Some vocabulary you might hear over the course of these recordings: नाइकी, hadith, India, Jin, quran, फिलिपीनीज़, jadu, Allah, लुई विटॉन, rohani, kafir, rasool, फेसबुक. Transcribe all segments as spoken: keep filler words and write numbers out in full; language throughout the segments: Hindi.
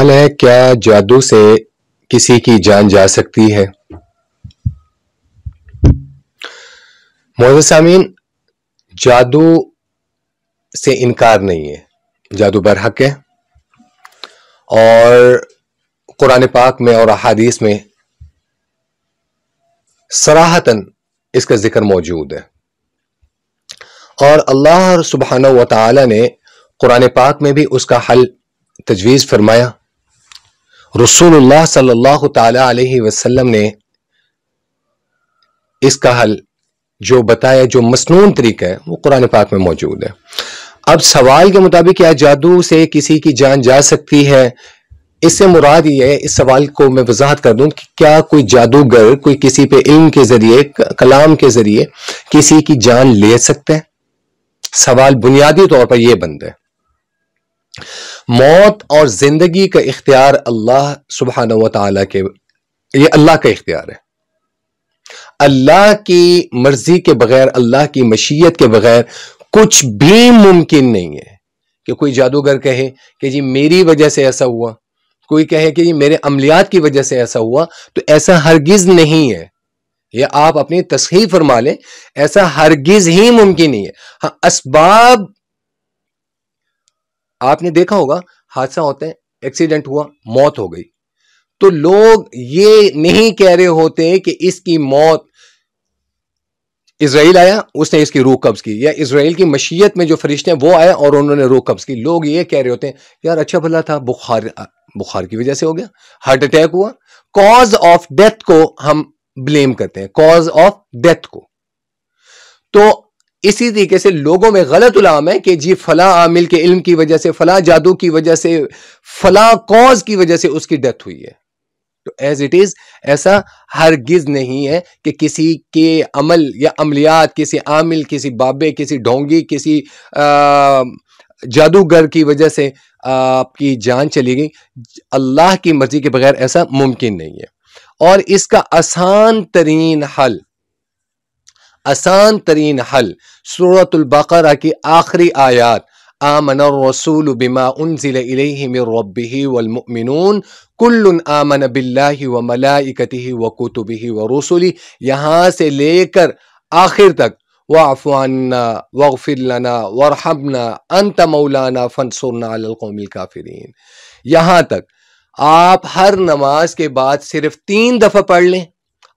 सवाल है, क्या जादू से किसी की जान जा सकती है? मोहतरम सामीन, जादू से इनकार नहीं है, जादू बरहक है और कुरान पाक में और अहादीस में सराहतन इसका जिक्र मौजूद है। और अल्लाह सुब्हानहू व तआला ने कुरान पाक में भी उसका हल तजवीज़ फरमाया। रसूलुल्लाह सल्लल्लाहु ताला अलैहि वसल्लम ने इसका हल जो बताया, जो मसनून तरीका है, वो कुरान पाक में मौजूद है। अब सवाल के मुताबिक क्या जादू से किसी की जान जा सकती है, इससे मुराद ये है, इस सवाल को मैं वजाहत कर दूं कि क्या कोई जादूगर कोई किसी पे इल्म के जरिए, कलाम के जरिए किसी की जान ले सकते हैं? सवाल बुनियादी तौर पर यह बनता है। मौत और जिंदगी का इख्तियार अल्लाह सुब्हानहू व तआला के, ये अल्लाह का इख्तियार है। अल्लाह की मर्जी के बगैर, अल्लाह की मशीयत के बगैर कुछ भी मुमकिन नहीं है। कि कोई जादूगर कहे कि जी मेरी वजह से ऐसा हुआ, कोई कहे कि जी मेरे अमलियात की वजह से ऐसा हुआ, तो ऐसा हरगिज नहीं है। ये आप अपनी तस्हीह फरमा लें, ऐसा हरगिज ही मुमकिन नहीं है। हाँ, असबाब आपने देखा होगा, हादसा होते हैं, एक्सीडेंट हुआ, मौत हो गई, तो लोग ये नहीं कह रहे होते कि इसकी मौत, इसराइल आया उसने इसकी रूह कब्ज की, या इसराइल की मशीयत में जो फरिश्ते हैं वो आया और उन्होंने रूह कब्ज की। लोग ये कह रहे होते हैं यार अच्छा भला था, बुखार बुखार की वजह से हो गया, हार्ट अटैक हुआ। कॉज ऑफ डेथ को हम ब्लेम करते हैं, कॉज ऑफ डेथ को। तो इसी तरीके से लोगों में गलत उलाम है कि जी फला आमिल के इल्म की वजह से, फला जादू की वजह से, फला कॉज की वजह से उसकी डेथ हुई है। तो एज इट इज ऐसा हरगिज नहीं है कि किसी के अमल या अमलियात, किसी आमिल, किसी बाबे, किसी ढोंगी, किसी जादूगर की वजह से आपकी जान चली गई। अल्लाह की मर्जी के बगैर ऐसा मुमकिन नहीं है। और इसका आसान तरीन हल, आसान तरीन हल सूरत अल-बकरा की आखिरी आयत, आमन रसूल बिमा उनज़िल इलैहि मिन रब्बिहि वल मुमिनून कुल्लुन आमन बिल्लाहि व मलाइकतिहि व कुतुबिहि व रसुलिहि, यहाँ से लेकर आखिर तक, वाफ़ु अन्ना वग़्फ़िर लना वरहमना अंत मौलाना फंसुरना अलल कौमिल काफ़िरीन, यहाँ तक आप हर नमाज के बाद सिर्फ तीन दफ़ा पढ़ लें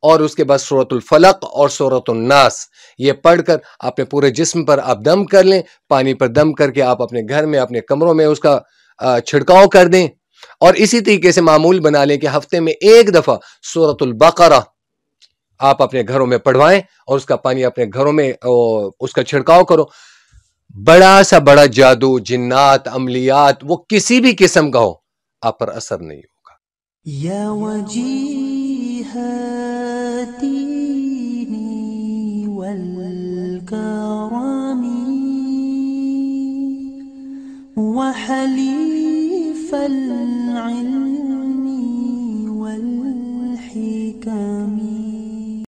और उसके बाद सूरतुल फलक और सूरतुल नास ये पढ़कर अपने पूरे जिस्म पर आप दम कर लें, पानी पर दम करके आप अपने घर में, अपने कमरों में उसका छिड़काव कर दें। और इसी तरीके से मामूल बना लें कि हफ्ते में एक दफ़ा सूरतुल बकरा आप अपने घरों में पढ़वाएं और उसका पानी अपने घरों में उसका छिड़काव करो। बड़ा सा बड़ा जादू, जिन्नात, अमलियात, वो किसी भी किस्म का हो, आप पर असर नहीं होगा। या وجيهاتيني والكرم وحليف العلم